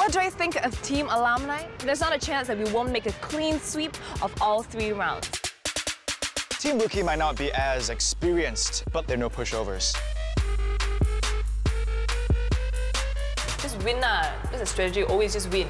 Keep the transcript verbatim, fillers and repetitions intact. What do I think of Team Alumni? There's not a chance that we won't make a clean sweep of all three rounds. Team Rookie might not be as experienced, but they're no pushovers. Just win, ah. That's a strategy, always just win.